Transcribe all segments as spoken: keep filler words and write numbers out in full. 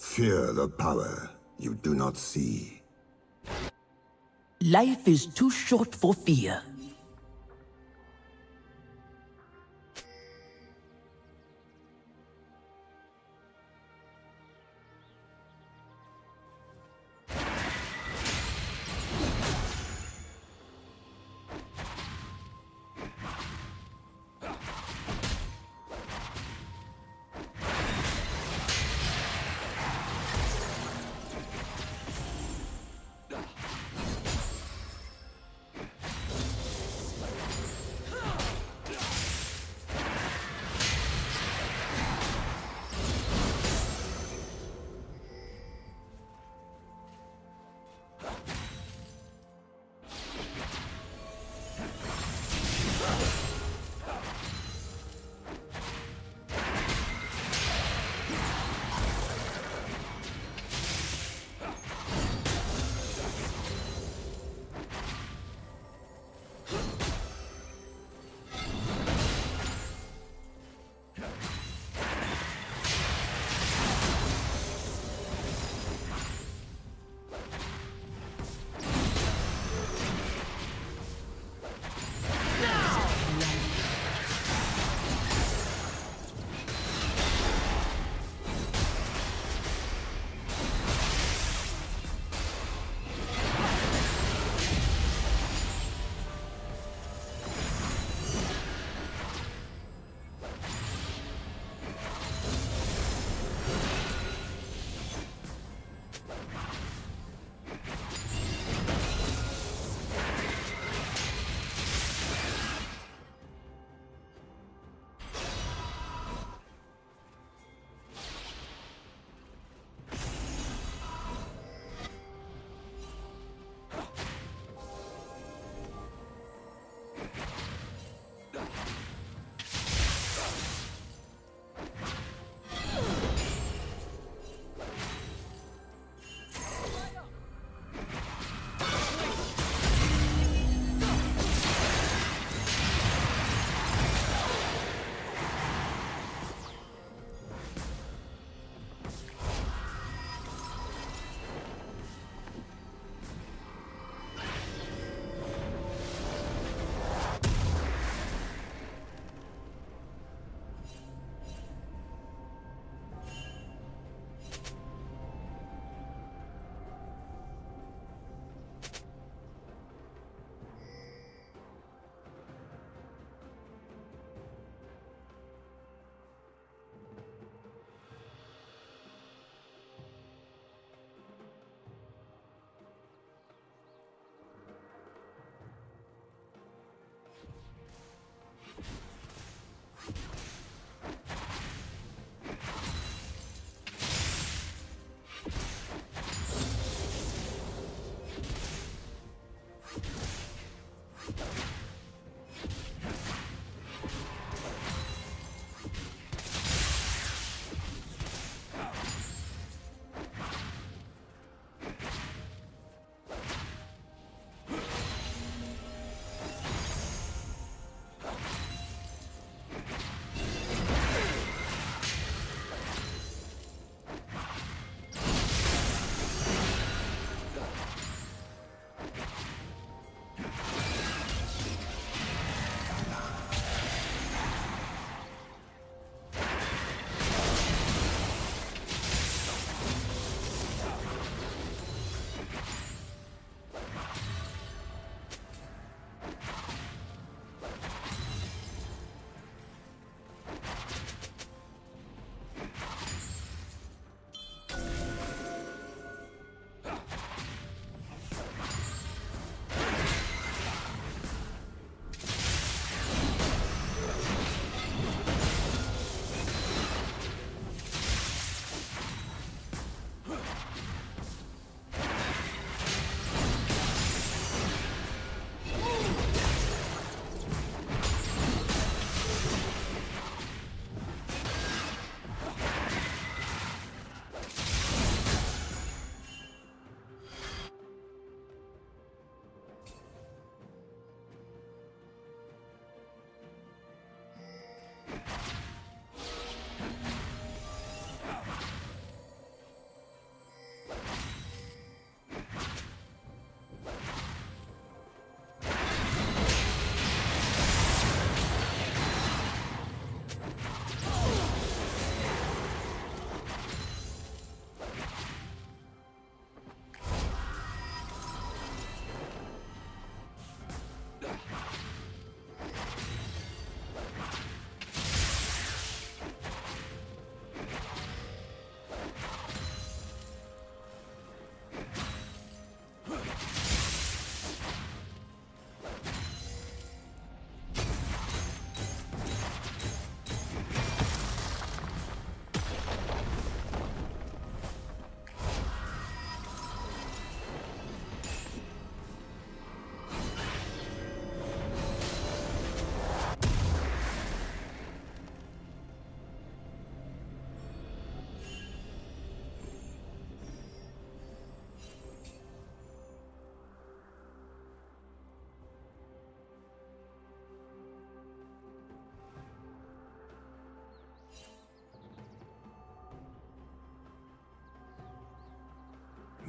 Fear the power you do not see. Life is too short for fear.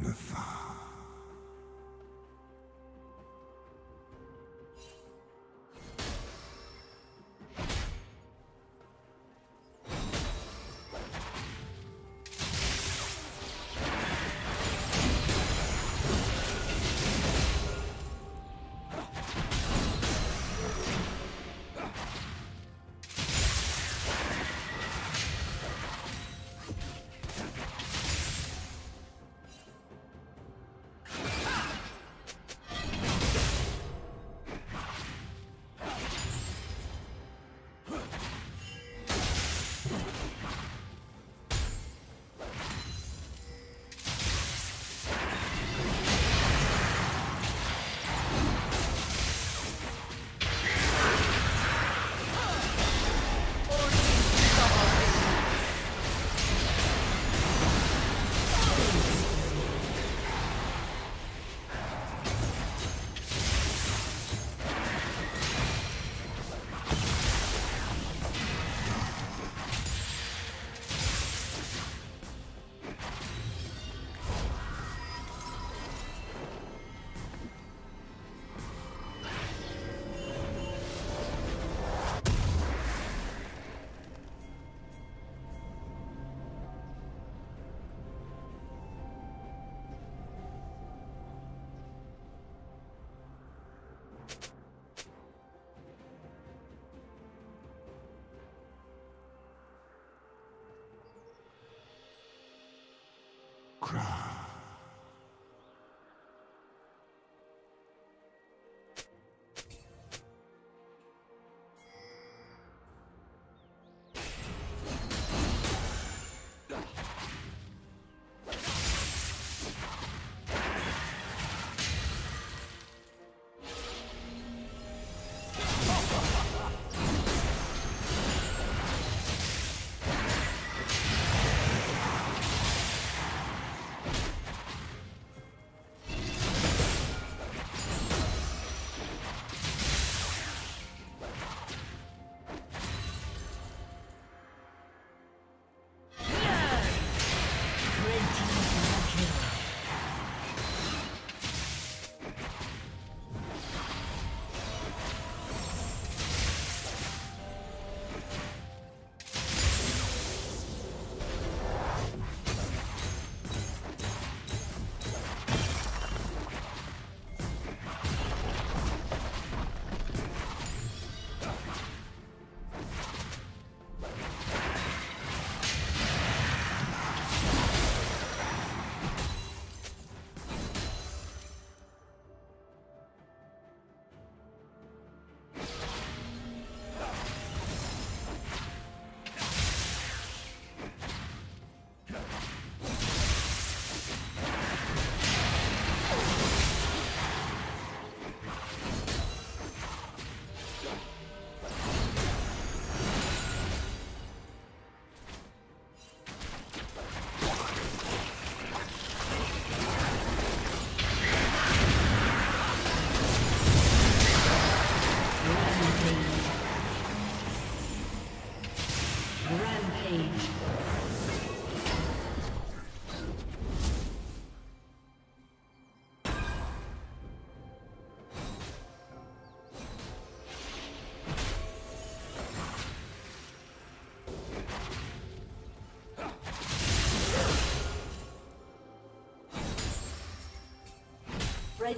Nathar. The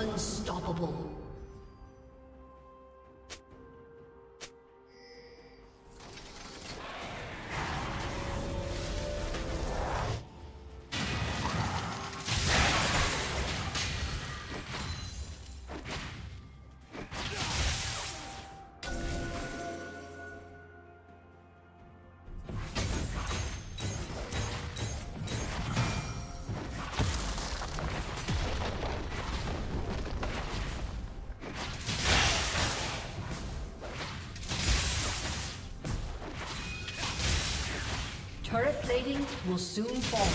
Unstoppable. Turret plating will soon fall.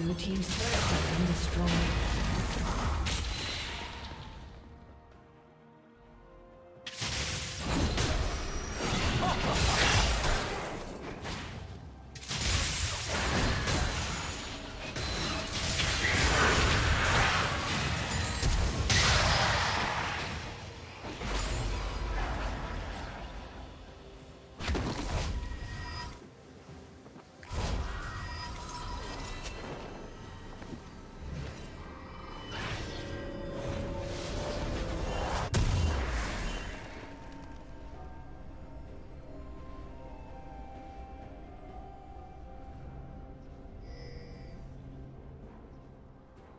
Blue team's turret has been destroyed.